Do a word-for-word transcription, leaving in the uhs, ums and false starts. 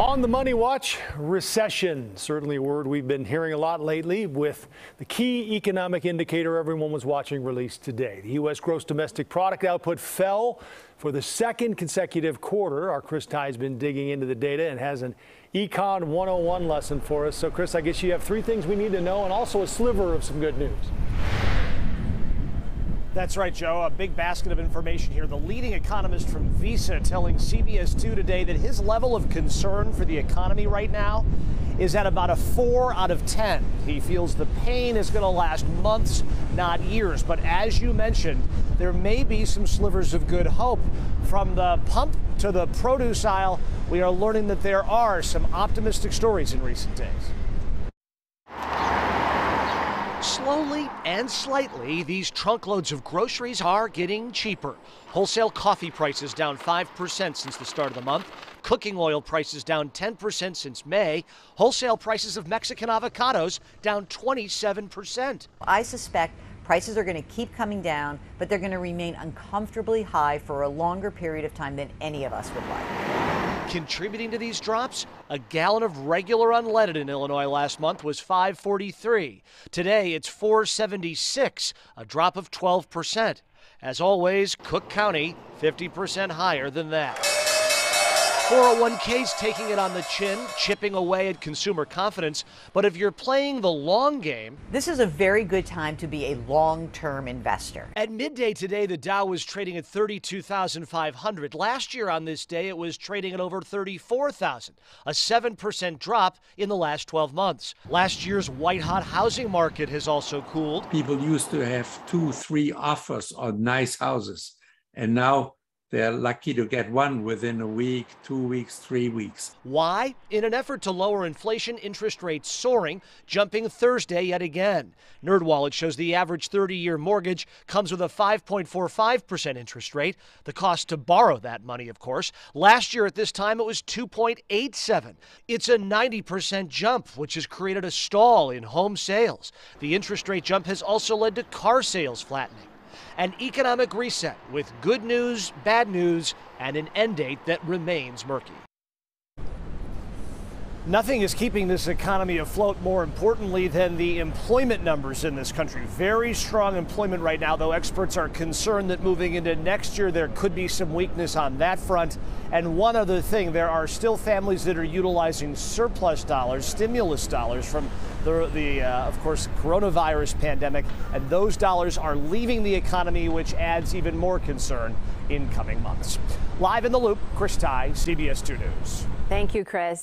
On the Money Watch, recession, certainly a word we've been hearing a lot lately, with the key economic indicator everyone was watching released today. The U S gross domestic product output fell for the second consecutive quarter. Our Chris Tye has been digging into the data and has an Econ one oh one lesson for us. So, Chris, I guess you have three things we need to know and also a sliver of some good news. That's right, Joe. A big basket of information here. The leading economist from Visa telling C B S two today that his level of concern for the economy right now is at about a four out of ten. He feels the pain is going to last months, not years. But as you mentioned, there may be some slivers of good hope. From the pump to the produce aisle, we are learning that there are some optimistic stories in recent days. Slowly and slightly, these trunkloads of groceries are getting cheaper. Wholesale coffee prices down five percent since the start of the month. Cooking oil prices down ten percent since May. Wholesale prices of Mexican avocados down twenty-seven percent. I suspect prices are going to keep coming down, but they're going to remain uncomfortably high for a longer period of time than any of us would like. Contributing to these drops, a gallon of regular unleaded in Illinois last month was five forty-three. Today, it's four seventy-six, a drop of twelve percent. As always, Cook County, fifty percent higher than that. four oh one K's taking it on the chin, chipping away at consumer confidence. But if you're playing the long game, this is a very good time to be a long-term investor. At midday today, the Dow was trading at thirty-two thousand five hundred. Last year on this day, it was trading at over thirty-four thousand, a seven percent drop in the last twelve months. Last year's white-hot housing market has also cooled. People used to have two, three offers on nice houses, and now they're lucky to get one within a week, two weeks, three weeks. Why? In an effort to lower inflation, interest rates soaring, jumping Thursday yet again. NerdWallet shows the average thirty-year mortgage comes with a five point four five percent interest rate. The cost to borrow that money, of course. Last year at this time, it was two point eight seven. It's a ninety percent jump, which has created a stall in home sales. The interest rate jump has also led to car sales flattening. An economic reset with good news, bad news, and an end date that remains murky. Nothing is keeping this economy afloat more importantly than the employment numbers in this country. Very strong employment right now, though experts are concerned that moving into next year there could be some weakness on that front. And one other thing, there are still families that are utilizing surplus dollars, stimulus dollars from the, the uh, of course, coronavirus pandemic, and those dollars are leaving the economy, which adds even more concern in coming months. Live in the Loop, Chris Tye, C B S two News. Thank you, Chris.